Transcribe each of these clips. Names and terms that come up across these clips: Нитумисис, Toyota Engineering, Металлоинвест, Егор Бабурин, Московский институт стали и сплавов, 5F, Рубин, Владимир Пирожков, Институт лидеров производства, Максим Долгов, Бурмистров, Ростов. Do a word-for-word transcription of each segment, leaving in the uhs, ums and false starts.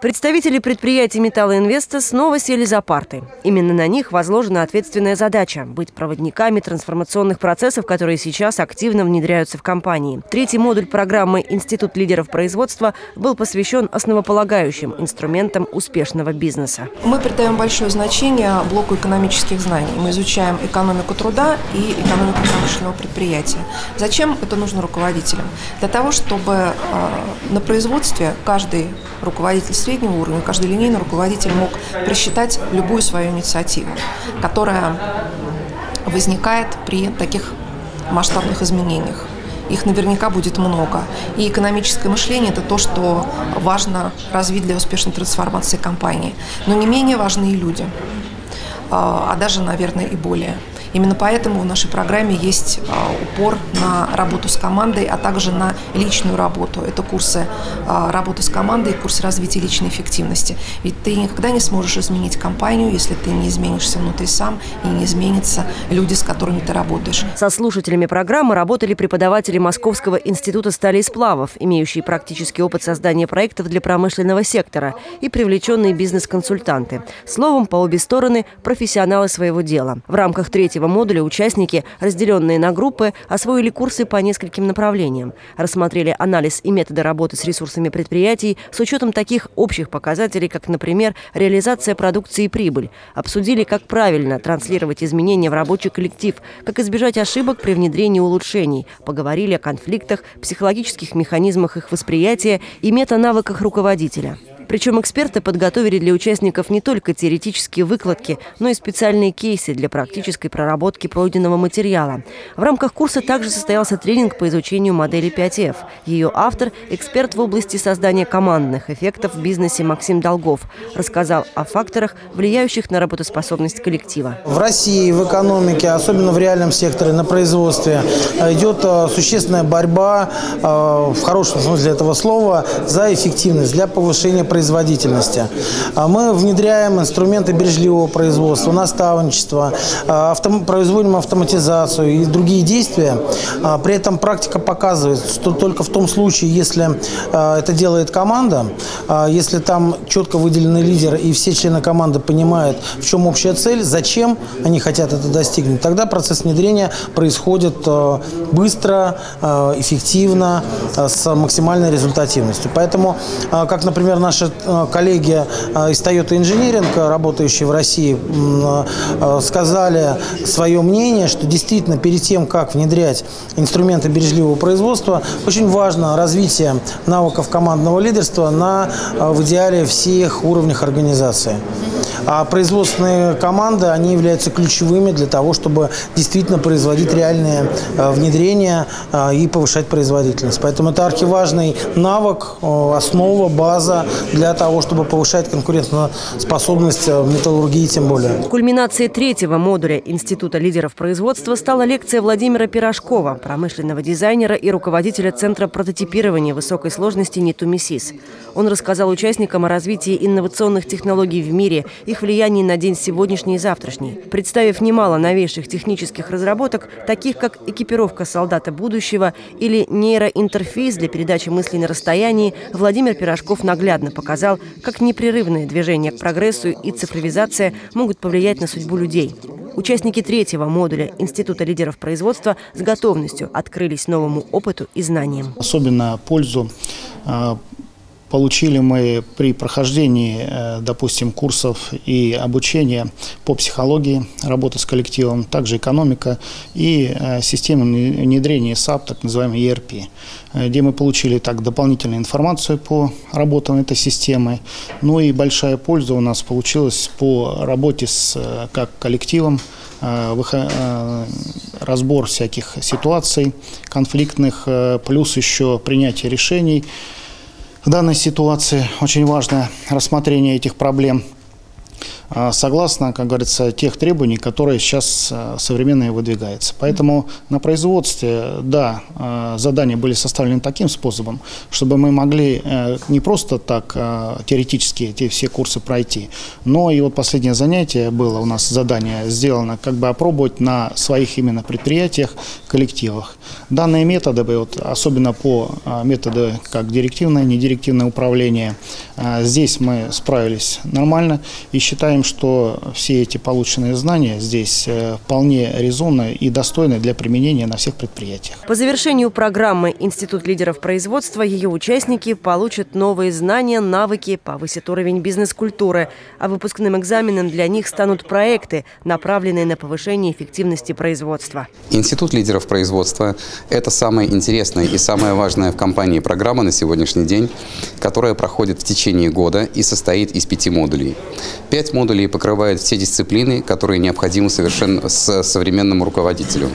Представители предприятий «Металлоинвеста» снова сели за парты. Именно на них возложена ответственная задача – быть проводниками трансформационных процессов, которые сейчас активно внедряются в компании. Третий модуль программы «Институт лидеров производства» был посвящен основополагающим инструментам успешного бизнеса. Мы придаем большое значение блоку экономических знаний. Мы изучаем экономику труда и экономику промышленного предприятия. Зачем это нужно руководителям? Для того, чтобы на производстве каждый руководитель среднего уровня, каждый линейный руководитель мог просчитать любую свою инициативу, которая возникает при таких масштабных изменениях. Их наверняка будет много. И экономическое мышление – это то, что важно развить для успешной трансформации компании. Но не менее важны и люди, а даже, наверное, и более. Именно поэтому в нашей программе есть упор на работу с командой, а также на личную работу. Это курсы работы с командой, курс развития личной эффективности. Ведь ты никогда не сможешь изменить компанию, если ты не изменишься внутри сам и не изменятся люди, с которыми ты работаешь. Со слушателями программы работали преподаватели Московского института стали и сплавов, имеющие практический опыт создания проектов для промышленного сектора, и привлеченные бизнес-консультанты. Словом, по обе стороны – профессионалы своего дела. В рамках третьего модуля участники, разделенные на группы, освоили курсы по нескольким направлениям. Рассмотрели анализ и методы работы с ресурсами предприятий с учетом таких общих показателей, как, например, реализация продукции и прибыль. Обсудили, как правильно транслировать изменения в рабочий коллектив, как избежать ошибок при внедрении улучшений. Поговорили о конфликтах, психологических механизмах их восприятия и метанавыках руководителя. Причем эксперты подготовили для участников не только теоретические выкладки, но и специальные кейсы для практической проработки пройденного материала. В рамках курса также состоялся тренинг по изучению модели пять эф. Ее автор – эксперт в области создания командных эффектов в бизнесе Максим Долгов. Рассказал о факторах, влияющих на работоспособность коллектива. В России в экономике, особенно в реальном секторе, на производстве, идет существенная борьба, в хорошем смысле этого слова, за эффективность, для повышения производства. производительности. Мы внедряем инструменты бережливого производства, наставничества, автом... производим автоматизацию и другие действия. При этом практика показывает, что только в том случае, если это делает команда, если там четко выделенный лидер и все члены команды понимают, в чем общая цель, зачем они хотят это достигнуть, тогда процесс внедрения происходит быстро, эффективно, с максимальной результативностью. Поэтому, как, например, наши коллеги из Toyota Engineering, работающие в России, сказали свое мнение, что действительно перед тем, как внедрять инструменты бережливого производства, очень важно развитие навыков командного лидерства на, в идеале, всех уровнях организации. А производственные команды, они являются ключевыми для того, чтобы действительно производить реальные внедрения и повышать производительность. Поэтому это архиважный навык, основа, база для того, чтобы повышать конкурентоспособность металлургии тем более. Кульминацией третьего модуля Института лидеров производства стала лекция Владимира Пирожкова, промышленного дизайнера и руководителя Центра прототипирования высокой сложности «Нитумисис». Он рассказал участникам о развитии инновационных технологий в мире, их влиянии на день сегодняшний и завтрашний, представив немало новейших технических разработок, таких как экипировка солдата будущего или нейроинтерфейс для передачи мыслей на расстоянии. Владимир Пирожков наглядно показал, как непрерывное движение к прогрессу и цифровизация могут повлиять на судьбу людей. Участники третьего модуля Института лидеров производства с готовностью открылись новому опыту и знаниям. Особенно пользу получили мы при прохождении, допустим, курсов и обучения по психологии, работы с коллективом, также экономика и система внедрения сап, так называемый и эр пи, где мы получили так дополнительную информацию по работам этой системы. Ну и большая польза у нас получилась по работе с как коллективом, разбор всяких ситуаций конфликтных, плюс еще принятие решений. В данной ситуации очень важно рассмотрение этих проблем. согласно, как говорится, тех требований, которые сейчас современные выдвигаются. Поэтому на производстве, да, задания были составлены таким способом, чтобы мы могли не просто так теоретически эти все курсы пройти, но и вот последнее занятие было у нас, задание сделано, как бы опробовать на своих именно предприятиях, коллективах. Данные методы, вот, особенно по методу как директивное, недирективное управление, здесь мы справились нормально и считаем, что все эти полученные знания здесь вполне резонны и достойны для применения на всех предприятиях. По завершению программы «Институт лидеров производства» ее участники получат новые знания, навыки, повысят уровень бизнес-культуры, а выпускным экзаменом для них станут проекты, направленные на повышение эффективности производства. Институт лидеров производства – это самая интересная и самая важная в компании программа на сегодняшний день, которая проходит в течение года и состоит из пяти модулей. Пять модулей покрывают все дисциплины, которые необходимы совершенно современному руководителю.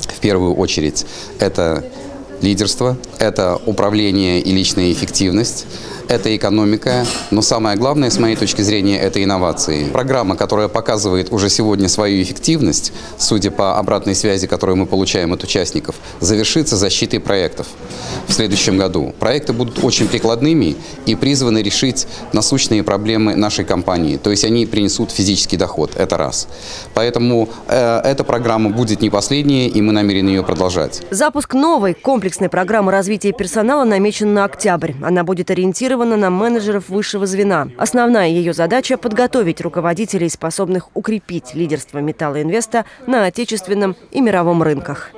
В первую очередь это лидерство, это управление и личная эффективность, это экономика, но самое главное, с моей точки зрения, это инновации. Программа, которая показывает уже сегодня свою эффективность, судя по обратной связи, которую мы получаем от участников, завершится защитой проектов в следующем году. Проекты будут очень прикладными и призваны решить насущные проблемы нашей компании, то есть они принесут физический доход, это раз. Поэтому э, эта программа будет не последняя, и мы намерены ее продолжать. Запуск новой комплекс Комплексная программа развития персонала намечена на октябрь. Она будет ориентирована на менеджеров высшего звена. Основная ее задача – подготовить руководителей, способных укрепить лидерство «Металлоинвеста» на отечественном и мировом рынках.